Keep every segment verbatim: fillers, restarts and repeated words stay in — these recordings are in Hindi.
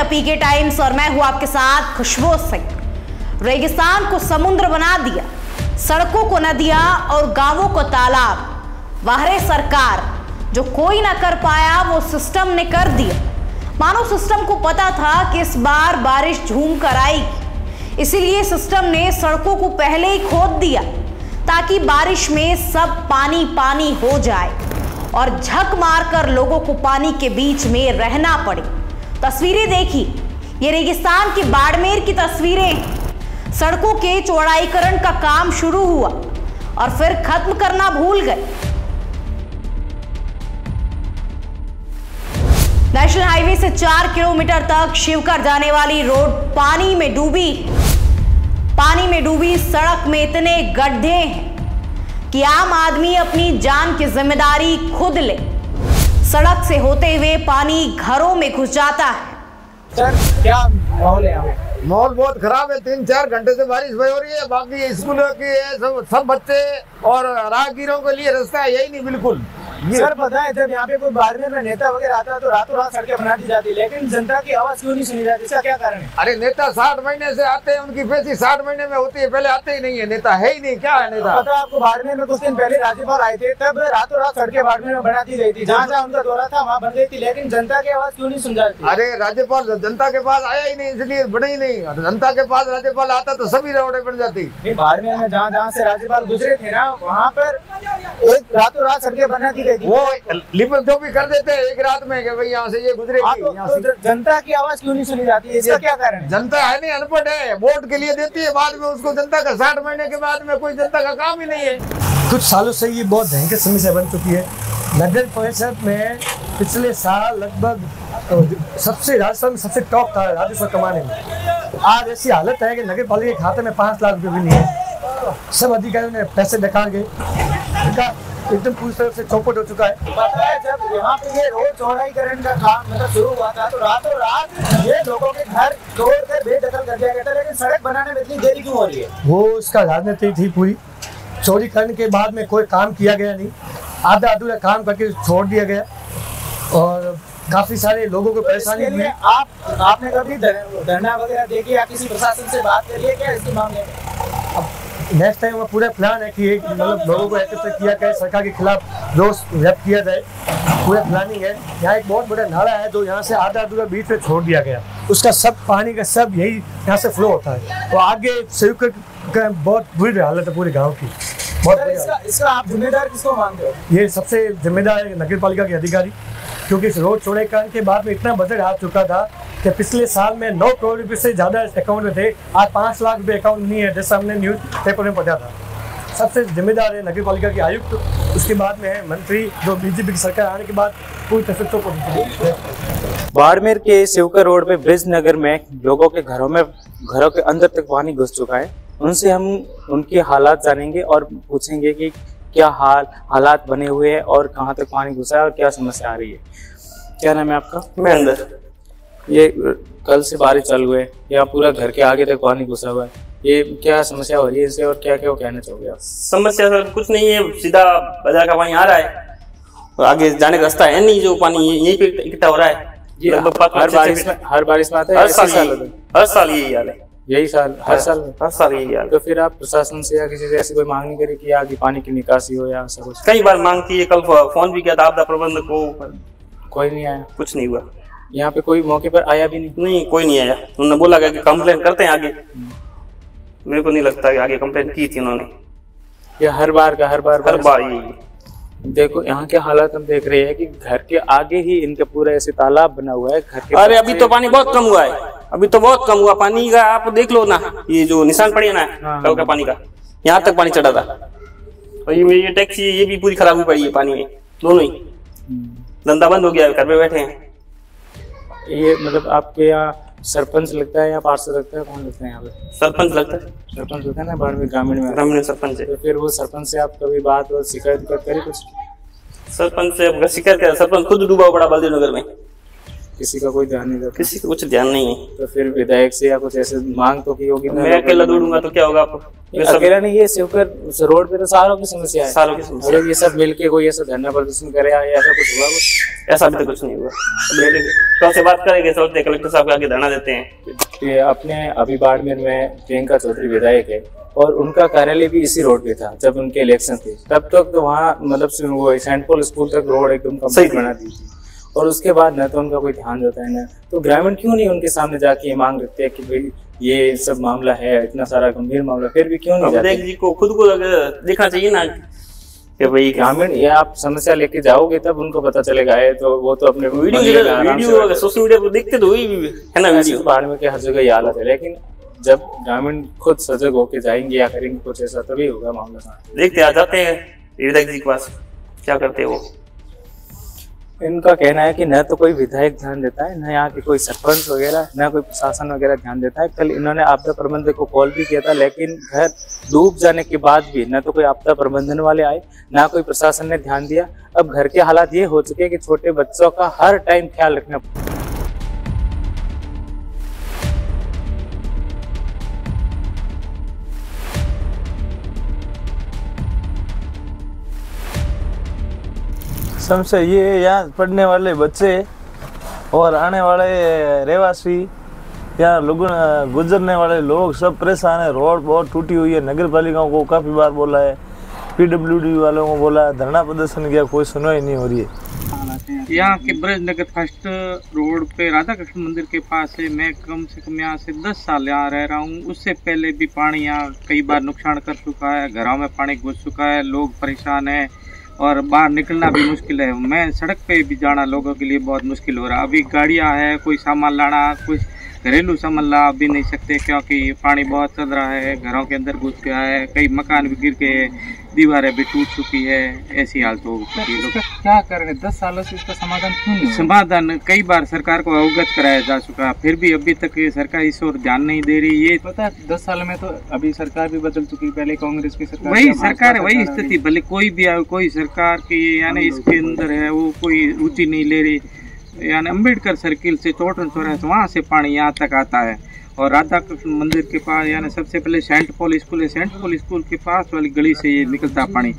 द पीके टाइम्स और मैं हूं आपके साथ खुशबू सिंह। रेगिस्तान को समुद्र बना दिया, सड़कों को नदियां और गांवों को तालाब। वाहरे सरकार, जो कोई ना कर पाया वो सिस्टम ने कर दिया। मानो सिस्टम को पता था कि इस बार बारिश झूम कर आएगी, इसीलिए सिस्टम ने सड़कों को पहले ही खोद दिया ताकि बारिश में सब पानी पानी हो जाए और झक मारकर लोगों को पानी के बीच में रहना पड़े। तस्वीरें देखिए, ये रेगिस्तान के बाड़मेर की तस्वीरें। सड़कों के चौड़ाईकरण का काम शुरू हुआ और फिर खत्म करना भूल गए। नेशनल हाईवे से चार किलोमीटर तक शिवकर जाने वाली रोड पानी में डूबी। पानी में डूबी सड़क में इतने गड्ढे हैं कि आम आदमी अपनी जान की जिम्मेदारी खुद ले। सड़क से होते हुए पानी घरों में घुस जाता है। सर क्या माहौल है? माहौल बहुत खराब है। तीन चार घंटे से बारिश हो रही है। बाकी स्कूलों की सब, सब बच्चे और राहगीरों के लिए रास्ता यही नहीं बिल्कुल। सर पता है, जब यहाँ पे कोई बाड़मेर में नेता वगैरह आता है तो रातों रात सड़कें बना दी जाती, लेकिन जनता की आवाज क्यों नहीं सुनी जाती? इसका क्या कारण है? अरे नेता साठ महीने से आते हैं, उनकी पेशी साठ महीने में होती है, पहले आते ही नहीं है। नेता है ही नहीं, क्या है नेता? पता है आपको, बाड़मेर में कुछ दिन पहले राज्यपाल आए थे, तब रातों रात सड़कें बाड़मेर में बना दी गई थी। जहाँ जहाँ उनका दौरा था वहाँ बन गई थी, लेकिन जनता की आवाज क्यों नहीं सुन जाती? अरे राज्यपाल जनता के पास आया ही नहीं, इसलिए बने ही नहीं। जनता के पास राज्यपाल आता तो सभी रोडें बन जाती। बाड़मेर में जहाँ जहाँ से राज्यपाल गुजरे थे ना, वहाँ पर एक रातों रात सड़कें बना दी। वो लिपल जो भी कर देते हैं एक रात में कि भाई यहाँ से ये गुजरेगी। तो जनता की आवाज क्यों नहीं सुनी जाती है? इसका क्या कारण है? जनता है नहीं, अनपढ़ है, वोट के लिए देती है, बाद में उसको जनता का साठ महीने के बाद में कोई जनता का काम ही नहीं है। कुछ सालों से ये बहुत भयंकर समस्या बन चुकी है। नगर परिषद में पिछले साल लगभग सबसे राजस्थान में सबसे टॉप था राजस्व कमाने में। आज ऐसी हालत है कि नगर पालिका के खाते में पाँच लाख रुपये भी नहीं है। सब अधिकारियों ने पैसे डका गए, एकदम पूरी तरह से चौपट हो चुका है। पता है जब यहाँ पे ये रोड चौड़ाईकरण का काम मतलब शुरू हुआ था तो रातों रात ये लोगों के घर तोड़कर बेदखल कर दिया गया था, लेकिन सड़क बनाने में इतनी देरी क्यों हो रही है? वो उसका राजनीति थी पूरी। चौड़ीकरण के बाद में कोई काम किया गया नहीं, आधा अधूरा काम करके छोड़ दिया गया और काफी सारे लोगों को तो परेशानी हुई। आप आपने कभी धरना वगैरह देखिए या किसी प्रशासन से बात करिए क्या इसके मामले में? नेक्स्ट टाइम पूरा प्लान है कि एक मतलब लोगों को एकत्र किया जाए, सरकार के खिलाफ रोष व्यक्त किया जाए, पूरा प्लानिंग है। यहाँ एक बहुत बड़ा नाला है जो यहाँ से आधा अधूरा बीच में छोड़ दिया गया, उसका सब पानी का सब यही यहाँ से फ्लो होता है। तो आगे शिवकर का बहुत बुरी हालत है पूरे गांव की, बहुत बुरी। इसका, इसका आप जिम्मेदार किसको मानते हो? ये सबसे जिम्मेदार है नगर पालिका के अधिकारी, क्योंकि इस रोड चौड़ीकरण के बाद में इतना बजट आ चुका था कि पिछले साल में नौ करोड़ रुपए से ज़्यादा अकाउंट में थे, आज पाँच लाख रुपये अकाउंट नहीं है, जैसा हमने न्यूज़ पेपर में पढ़ा था। सबसे जिम्मेदार है नगर पालिका के आयुक्त, तो उसके बाद में है मंत्री, जो बीजेपी की सरकार आने के बाद पूरी तरह। बाड़मेर के शिवकर रोड में ब्रिज नगर में लोगों के घरों में घरों के अंदर तक पानी घुस चुका है। उनसे हम उनके हालात जानेंगे और पूछेंगे कि क्या हाल हालात बने हुए हैं और कहाँ तक पानी घुसा है और क्या समस्या आ रही है। क्या नाम है आपका? मैं अंदर। ये कल से बारिश चालू हुए, यहाँ पूरा घर के आगे तक पानी घुसा हुआ है, ये क्या समस्या हो रही है इससे और क्या क्या कहना चाहोगे आप? समस्या सर कुछ नहीं है, सीधा बाजार का पानी आ रहा है और आगे जाने का रास्ता है नहीं, जो पानी यहीं पे इकट्ठा हो रहा है। ये हर बारिश में हर बारिश में आता है, हर साल यही हाल है, यही साल हर साल हर साल यही हाल। तो फिर आप प्रशासन से या किसी से ऐसी कोई मांग नहीं करी कि आगे पानी की निकासी हो या ऐसा कुछ? कई बार मांग की, कल फोन भी किया था आपदा प्रबंधक को, कोई नहीं आया, कुछ नहीं हुआ। यहाँ पे कोई मौके पर आया भी नहीं? नहीं, कोई नहीं आया। उन्होंने बोला गया कि कंप्लेन करते हैं आगे, मेरे को नहीं लगता कि आगे कंप्लेन की थी उन्होंने। ये हर बार का हर बार हर बार यही। देखो यहाँ के हालात हम देख रहे हैं कि घर के आगे ही इनका पूरा ऐसे तालाब बना हुआ है घर के। अरे अभी तो पानी बहुत कम हुआ है, अभी तो बहुत कम हुआ पानी का। आप देख लो ना, ये जो निशान पड़े ना कल का पानी का, यहाँ तक पानी चढ़ा था। और ये टैक्सी ये भी पूरी खराब हुई पड़ी है पानी में, दोनों ही धंधा बंद हो गया, घर पे बैठे हैं। ये मतलब आपके यहाँ सरपंच लगता है या पार्षद लगता है, कौन लगता है यहाँ पे? सरपंच लगता है, सरपंच लगता है ना बाड़मेर ग्रामीण में, ग्रामीण सरपंच है। तो फिर वो सरपंच से आप कभी बात और शिकायत करी कुछ? सरपंच से शिकायत कर, सरपंच खुद डूबा पड़ा बलदेव नगर में, किसी का कोई ध्यान नहीं था, किसी का कुछ ध्यान नहीं है। तो फिर विधायक से या कुछ ऐसे मांग तो की होगी? मैं अकेला दौड़ूंगा तो क्या होगा आपको? अकेला नहीं है, शिवकर रोड पे तो सालों की समस्या है, सालों की समस्या। ये सब मिलके कोई ऐसा धरना प्रदर्शन करे या ऐसा कुछ हुआ? ऐसा अभी तक कुछ नहीं हुआ। तो आपसे बात करेंगे कलेक्टर साहब के आगे धरना देते हैं। अपने अभी बाड़मेर में प्रियंका चौधरी विधायक है और उनका कार्यालय भी इसी रोड पे था जब उनके इलेक्शन थे, तब तक तो वहाँ मतलब वो सेंट पॉल स्कूल तक रोड एकदम कंप्लीट बना दी थी और उसके बाद ना तो उनका कोई ध्यान होता है ना तो ग्रामीण क्यों नहीं उनके सामने जाके ये मांग रखते हैं कि भाई ये सब मामला है, इतना सारा गंभीर मामला, फिर भी क्यों नहीं जाते? जी को खुद को देखना चाहिए ना कि भाई ग्रामीण ये आप समस्या लेके जाओगे तब उनको पता चलेगा। है तो वो तो अपने वीडियो सोशल मीडिया पर देखते तो है ना, बाड़मेर के हर जगह ये हालत है, लेकिन जब ग्रामीण खुद सजग होके जाएंगे या करेंगे कुछ ऐसा तभी होगा मामला। देखते आ जाते हैं विधायक जी के पास, क्या करते हैं वो? इनका कहना है कि न तो कोई विधायक ध्यान देता है, न यहाँ के कोई सरपंच वगैरह, न कोई प्रशासन वगैरह ध्यान देता है। कल इन्होंने आपदा प्रबंधन को कॉल भी किया था, लेकिन घर डूब जाने के बाद भी न तो कोई आपदा प्रबंधन वाले आए, ना कोई प्रशासन ने ध्यान दिया। अब घर के हालात ये हो चुके हैं कि छोटे बच्चों का हर टाइम ख्याल रखना। समस्या ये यहाँ पढ़ने वाले बच्चे और आने वाले रहवासी या लोग गुजरने वाले लोग सब परेशान है। रोड बहुत टूटी हुई है, नगर पालिकाओं को काफ़ी बार बोला है, पीडब्ल्यूडी वालों को बोला है, धरना प्रदर्शन किया, कोई सुनवाई नहीं हो रही है। यहाँ के ब्रज नगर फर्स्ट रोड पे राधा कृष्ण मंदिर के पास है, मैं कम से कम यहाँ से दस साल यहाँ रह रहा हूँ। उससे पहले भी पानी यहाँ कई बार नुकसान कर चुका है, घरों में पानी घुस चुका है, लोग परेशान है और बाहर निकलना भी मुश्किल है। मैं सड़क पे भी जाना लोगों के लिए बहुत मुश्किल हो रहा है। अभी गाड़ियां है, कोई सामान लाना, कुछ घरेलू सामान ला भी नहीं सकते क्योंकि पानी बहुत चल रहा है, घरों के अंदर घुस गया है, कई मकान भी गिर गए, दीवारें भी टूट चुकी है। ऐसी हालत हो चुकी है, लोग क्या कर रहे हैं? दस सालों से इसका समाधान क्यों नहीं? समाधान कई बार सरकार को अवगत कराया जा चुका है, फिर भी अभी तक सरकार इस ओर ध्यान नहीं दे रही। ये पता है दस साल में तो अभी सरकार भी बदल चुकी, पहले कांग्रेस की सरकार, वही सरकार वही स्थिति, भले कोई भी आए, कोई सरकार की यानी इसके अंदर है वो कोई रुचि नहीं ले रही। यानी अम्बेडकर सर्किल से चौटन चौराहे से वहाँ से पानी यहाँ तक आता है और राधा कृष्ण मंदिर के पास यानी सबसे पहले सेंट पॉल स्कूल है, सेंट पॉल स्कूल के पास वाली गली से ये निकलता पानी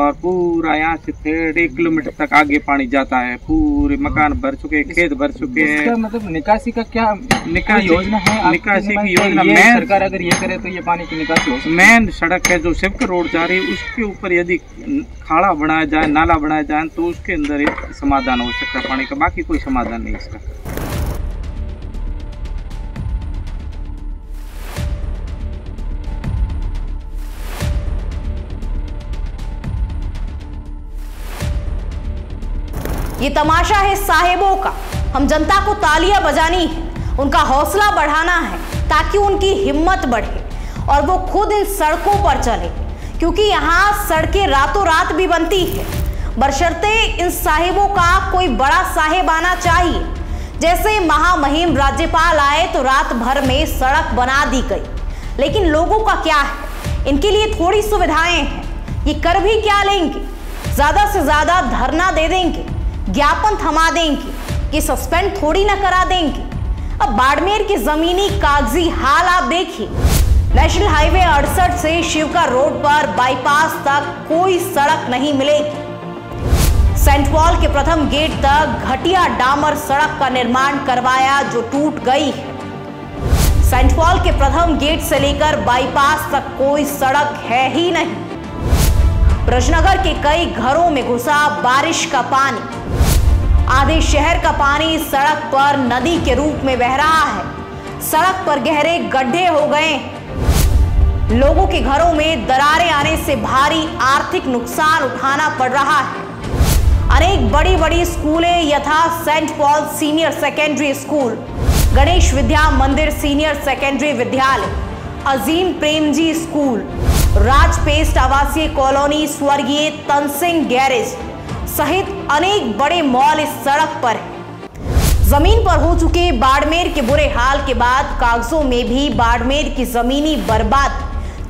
और पूरा यहाँ से डेढ़ एक किलोमीटर तक आगे पानी जाता है। पूरे मकान भर चुके, खेत भर चुके हैं। मतलब निकासी का क्या निकासी योजना है? निकासी की योजना मेन सरकार अगर ये करे तो ये पानी की निकासी हो। मेन सड़क है जो शिवकर रोड जा रही है, उसके ऊपर यदि खाड़ा बनाया जाए, नाला बनाया जाए तो उसके अंदर एक समाधान हो सकता है पानी का, बाकी कोई समाधान नहीं इसका। ये तमाशा है साहेबों का, हम जनता को तालियां बजानी है, उनका हौसला बढ़ाना है ताकि उनकी हिम्मत बढ़े और वो खुद इन सड़कों पर चले, क्योंकि यहाँ सड़कें रातों रात भी बनती है, बशर्ते इन साहेबों का कोई बड़ा साहेब आना चाहिए। जैसे महामहिम राज्यपाल आए तो रात भर में सड़क बना दी गई, लेकिन लोगों का क्या है? इनके लिए थोड़ी सुविधाएं हैं, ये कर भी क्या लेंगे? ज्यादा से ज्यादा धरना दे देंगे, ज्ञापन थमा देंगे कि सस्पेंड थोड़ी ना करा देंगे। अब बाड़मेर की जमीनी कागजी हाल आप देखिए, नेशनल हाईवे अड़सठ से शिवकर रोड पर बाईपास तक कोई सड़क नहीं मिलेगी। सेंट पॉल के प्रथम गेट तक घटिया डामर सड़क का निर्माण करवाया जो टूट गई है। सेंट पॉल के प्रथम गेट से लेकर बाईपास तक कोई सड़क है ही नहीं। ब्रजनगर के कई घरों में घुसा बारिश का पानी, आधे शहर का पानी सड़क पर नदी के रूप में बह रहा है, सड़क पर गहरे गड्ढे हो गए, लोगों के घरों में दरारें आने से भारी आर्थिक नुकसान उठाना पड़ रहा है। अनेक बड़ी बड़ी स्कूलें यथा Saint Paul Senior Secondary School, Ganesh Vidya Mandir Senior secondary विद्यालय, अजीम प्रेमजी स्कूल, राजपेस्ट आवासीय कॉलोनी, स्वर्गीय तन्सिंह गैरेज सहित अनेक बड़े मॉल इस सड़क पर है। जमीन पर हो चुके बाड़मेर के बुरे हाल के बाद कागजों में भी बाड़मेर की जमीनी बर्बाद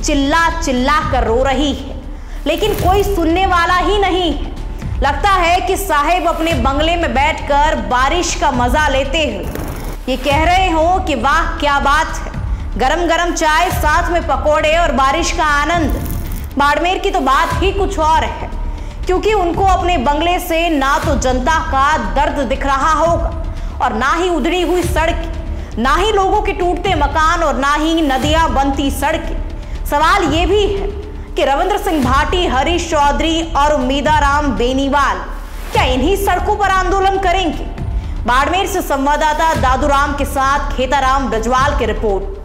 चिल्ला चिल्ला कर रो रही है, लेकिन कोई सुनने वाला ही नहीं है। लगता है कि साहेब अपने बंगले में बैठकर बारिश का मजा लेते हुए ये कह रहे हो कि वाह क्या बात है, गरम गरम चाय, साथ में पकोड़े और बारिश का आनंद। बाड़मेर की तो बात ही कुछ और है, क्योंकि उनको अपने बंगले से ना तो जनता का दर्द दिख रहा होगा और ना ही उधड़ी हुई सड़कें, ना ही लोगों के टूटते मकान और ना ही नदियां बनती सड़कें। सवाल ये भी है कि रविंद्र सिंह भाटी, हरीश चौधरी और उमीदाराम बेनीवाल क्या इन्हीं सड़कों पर आंदोलन करेंगे? बाड़मेर से संवाददाता दादूराम के साथ खेताराम ब्रजवाल की रिपोर्ट।